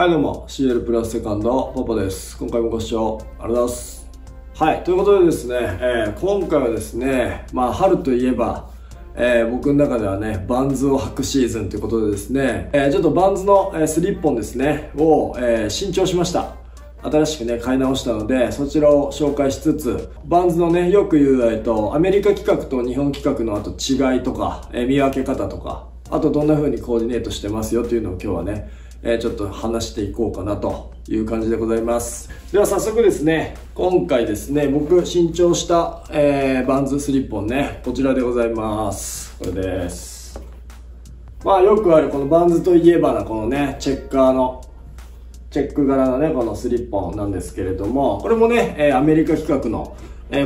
はいどうも CL プラスセカンドパパです。今回もご視聴ありがとうございます。はいということでですね、今回はですね春といえば、僕の中ではねバンズを履くシーズンということでですね、ちょっとバンズのスリッポンですねを、新調しました。新しくね買い直したのでそちらを紹介しつつバンズのねよく言うアメリカ企画と日本企画のあと違いとか、見分け方とかあとどんな風にコーディネートしてますよというのを今日はね、ちょっと話していこうかなという感じでございます。では早速ですね今回ですね僕新調した、バンズスリッポンねこちらでございます。これです。よくあるこのバンズといえばなこのねチェッカーのチェック柄のねこのスリッポンなんですけれどもこれもね、アメリカ企画の、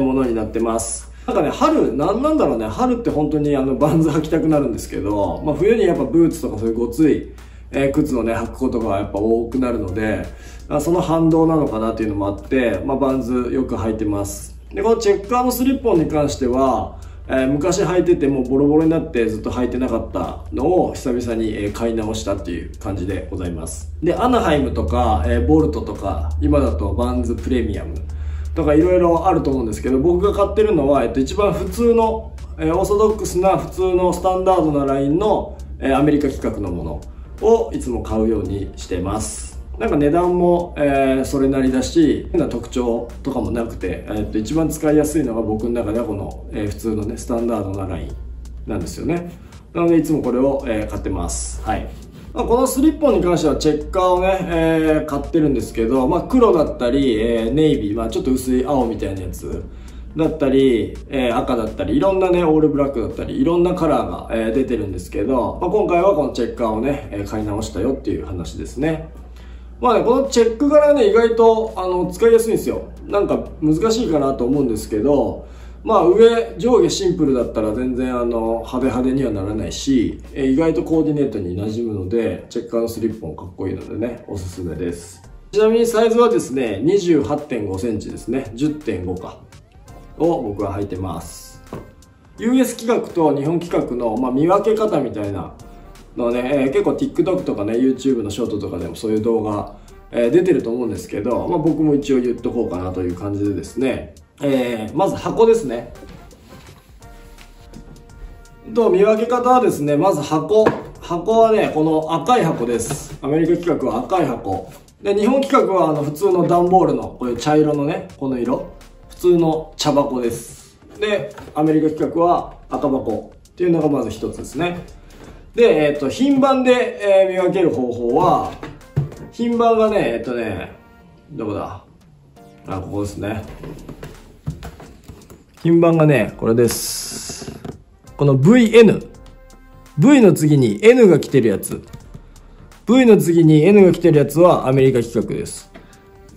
ものになってます。なんかね春何なんだろうね春って本当にバンズ履きたくなるんですけど、冬にやっぱブーツとかそういうごつい、靴をね履くことがやっぱ多くなるのでその反動なのかなっていうのもあって、バンズよく履いてます。でこのチェッカーのスリッポンに関しては、昔履いててもうボロボロになってずっと履いてなかったのを久々に買い直したっていう感じでございます。でアナハイムとかボルトとか今だとバンズプレミアムとかいろいろあると思うんですけど僕が買ってるのは一番普通のオーソドックスな普通のスタンダードなラインのアメリカ規格のものをいつも買うようにしてます。なんか値段もそれなりだし変な特徴とかもなくて一番使いやすいのが僕の中ではこの普通のねスタンダードなラインなんですよね。なのでいつもこれを買ってます。はいこのスリッポンに関してはチェッカーをね、買ってるんですけど、黒だったり、ネイビー、ちょっと薄い青みたいなやつだったり、赤だったりいろんなねオールブラックだったりいろんなカラーが、出てるんですけど、今回はこのチェッカーをね買い直したよっていう話ですね。このチェック柄ね意外と使いやすいんですよ。なんか難しいかなと思うんですけど上上下シンプルだったら全然派手派手にはならないし意外とコーディネートに馴染むのでチェッカーのスリッポンかっこいいのでねおすすめです。ちなみにサイズはですね 28.5cm ですね 10.5 かを僕は履いてます。 US 規格と日本規格の、見分け方みたいなのはね、結構 TikTok とかね YouTube のショートとかでもそういう動画、出てると思うんですけど、僕も一応言っとこうかなという感じでですねまず箱ですねと見分け方はですねまず箱はねこの赤い箱です。アメリカ規格は赤い箱で日本規格は普通の段ボールのこういう茶色のねこの色普通の茶箱です。でアメリカ規格は赤箱っていうのがまず一つですね。で品番で、見分ける方法は品番がねどこだここですね。品番がねこれです。この VN の次に N が来てるやつ V の次に N が来てるやつはアメリカ規格です。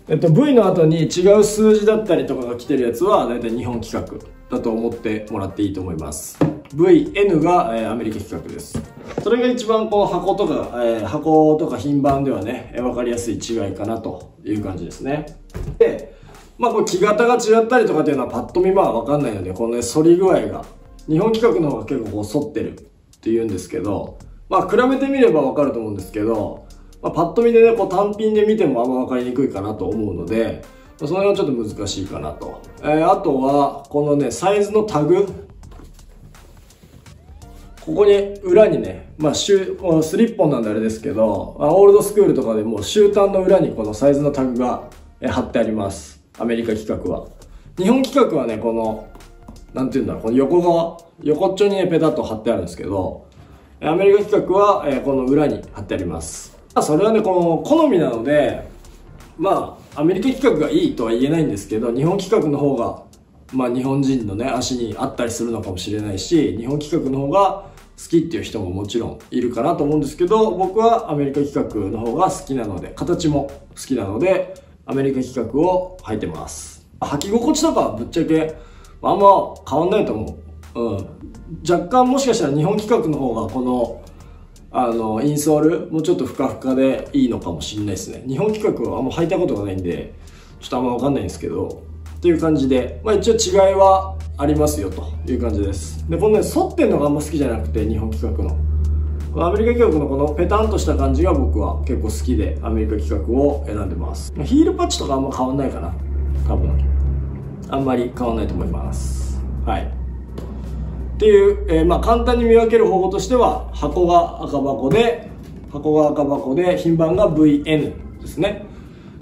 V の後に違う数字だったりとかが来てるやつは大体日本規格だと思ってもらっていいと思います。 VN が、アメリカ規格です。それが一番こう箱とか品番ではね分かりやすい違いかなという感じですね。でこれ木型が違ったりとかっていうのはパッと見分かんないのでこのね反り具合が日本規格の方が結構こう反ってるっていうんですけど比べてみれば分かると思うんですけど、パッと見でねこう単品で見てもあんま分かりにくいかなと思うのでその辺はちょっと難しいかなと、あとはこのねサイズのタグここに裏にね、スリッポンなんであれですけど、オールドスクールとかでもう終端の裏にこのサイズのタグが貼ってあります。アメリカ規格は日本規格はねこの何て言うんだろうこの横側横っちょにねペタッと貼ってあるんですけどアメリカ規格はこの裏に貼ってあります。それはねこの好みなのでアメリカ規格がいいとは言えないんですけど日本規格の方が日本人のね足に合ったりするのかもしれないし日本規格の方が好きっていう人ももちろんいるかなと思うんですけど僕はアメリカ規格の方が好きなので形も好きなのでアメリカ規格を履いてます。履き心地とかはぶっちゃけあんま変わんないと思う、若干もしかしたら日本規格の方がこのインソールもうちょっとふかふかでいいのかもしれないですね。日本規格はあんま履いたことがないんでちょっとあんま分かんないんですけどっていう感じで、一応違いはありますよという感じです。でこのね反ってんのがあんま好きじゃなくて日本規格のアメリカ企画のこのペタンとした感じが僕は結構好きで、アメリカ企画を選んでます。ヒールパッチとかあんま変わんないかな、多分あんまり変わんないと思います。はい、っていう、まあ簡単に見分ける方法としては、箱が赤箱で品番が VN ですね。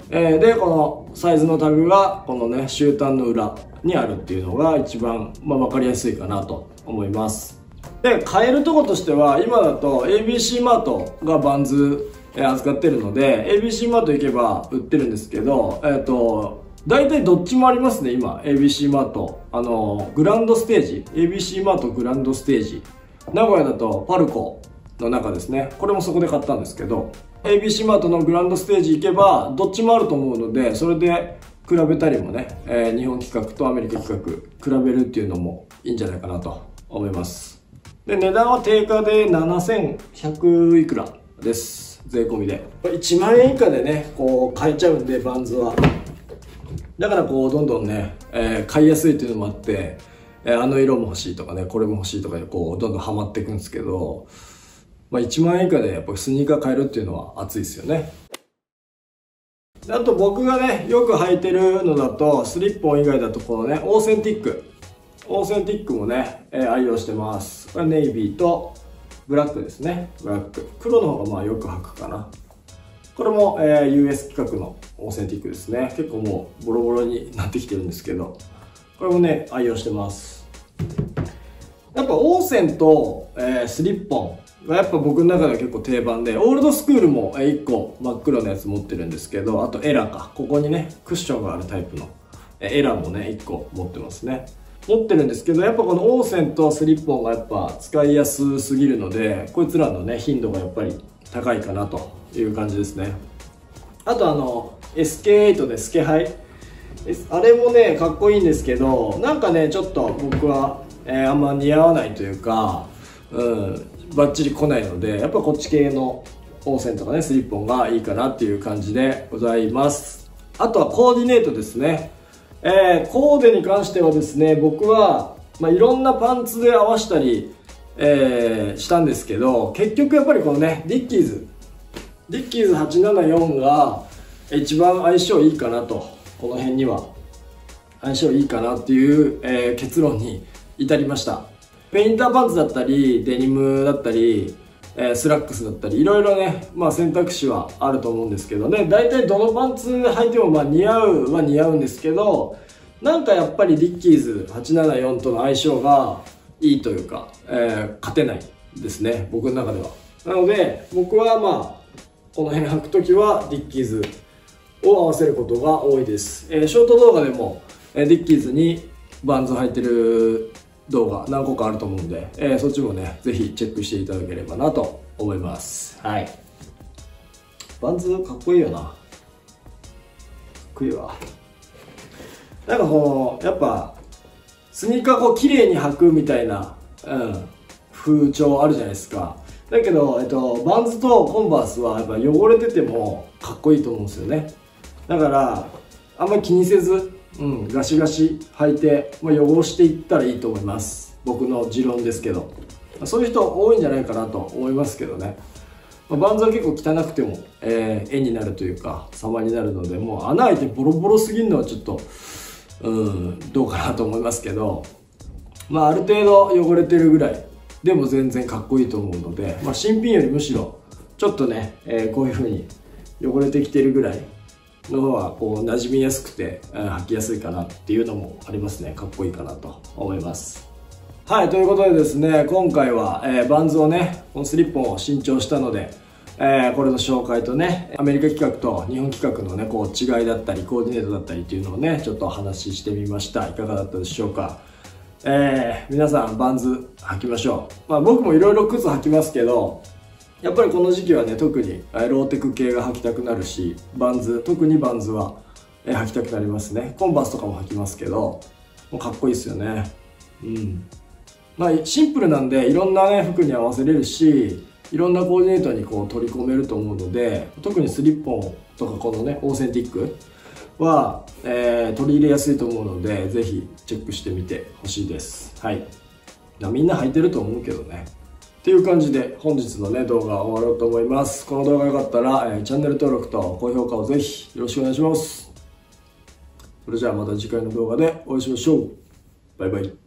でこのサイズのタグがこのね終端の裏にあるっていうのが一番、まあ、分かりやすいかなと思います。で買えるとことしては、今だと ABC マートがバンズ扱ってるので ABC マート行けば売ってるんですけど、大体どっちもありますね。今 ABC マートグランドステージ、 ABC マートグランドステージ、名古屋だとパルコの中ですね、これもそこで買ったんですけど、 ABC マートのグランドステージ行けばどっちもあると思うので、それで比べたりもね、日本企画とアメリカ企画比べるっていうのもいいんじゃないかなと思います。で値段は定価で7100いくらです、税込みで。1万円以下でねこう買えちゃうんで、バンズはだからこうどんどんね、買いやすいっていうのもあって、あの色も欲しいとかね、これも欲しいとかでこうどんどんハマっていくんですけど、まあ、1万円以下でやっぱスニーカー買えるっていうのは熱いですよね。あと僕がねよく履いてるのだと、スリッポン以外だとこのねオーセンティックもね、愛用してます。これネイビーとブラックですね。ブラック、黒の方がまあよく履くかな。これも、US 規格のオーセンティックですね。結構もうボロボロになってきてるんですけど、これもね愛用してます。やっぱオーセンと、スリッポンがやっぱ僕の中では結構定番で、オールドスクールも1個真っ黒のやつ持ってるんですけど、あとエラか、ここにねクッションがあるタイプのエラもね1個持ってますね。持ってるんですけど、やっぱこのオーセンとスリッポンがやっぱ使いやすすぎるので、こいつらのね頻度がやっぱり高いかなという感じですね。あとSK8 でスケハイ、あれもねかっこいいんですけど、なんかねちょっと僕は、あんま似合わないというか、バッチリ来ないので、やっぱこっち系のオーセンとかねスリッポンがいいかなっていう感じでございます。あとはコーディネートですね。コーデに関してはですね、僕は、まあ、いろんなパンツで合わしたり、したんですけど、結局やっぱりこのねディッキーズ874が一番相性いいかなと、この辺には相性いいかなっていう、結論に至りました。ペインターパンツだったりデニムだったり、スラックスだったり、いろいろね、まあ、選択肢はあると思うんですけどね、大体どのパンツ履いてもまあ似合うは似合うんですけど、なんかやっぱりディッキーズ874との相性がいいというか、勝てないですね僕の中では。なので僕はまあこの辺履くときはディッキーズを合わせることが多いです。ショート動画でも、ディッキーズにバンズ履いてる動画何個かあると思うんで、そっちもねぜひチェックしていただければなと思います。はい、バンズかっこいいよな、かっこいいわ。なんかこのやっぱスニーカーこう綺麗に履くみたいな、風潮あるじゃないですか。だけど、バンズとコンバースはやっぱ汚れててもかっこいいと思うんですよね。だからあんまり気にせず、ガシガシ履いて、まあ、汚していったらいいと思います。僕の持論ですけど、そういう人多いんじゃないかなと思いますけどね。まあ、バンズは結構汚くても、絵になるというか様になるので、もう穴開いてボロボロすぎるのはちょっとどうかなと思いますけど、まあ、ある程度汚れてるぐらいでも全然かっこいいと思うので、まあ、新品よりむしろちょっとね、こういう風に汚れてきてるぐらいの方がこう馴染みやすくて、履きやすいかなっていうのもありますね。かっこいいかなと思います。はい、ということでですね、今回は、バンズをねこのスリッポンを新調したので、これの紹介とね、アメリカ企画と日本企画のねこう違いだったりコーディネートだったりっていうのをねちょっとお話ししてみました。いかがだったでしょうか。皆さんバンズ履きましょう。まあ、僕もいろいろ靴履きますけど、やっぱりこの時期はね特にローテク系が履きたくなるし、バンズ、特にバンズは履きたくなりますね。コンバースとかも履きますけど、もうかっこいいですよね。まあ、シンプルなんでいろんなね服に合わせれるし、いろんなコーディネートにこう取り込めると思うので、特にスリッポンとかこのねオーセンティックは、取り入れやすいと思うので、ぜひチェックしてみてほしいです。はい、みんな履いてると思うけどね。っていう感じで本日のね動画を終わろうと思います。この動画が良かったら、チャンネル登録と高評価をぜひよろしくお願いします。それじゃあまた次回の動画でお会いしましょう。バイバイ。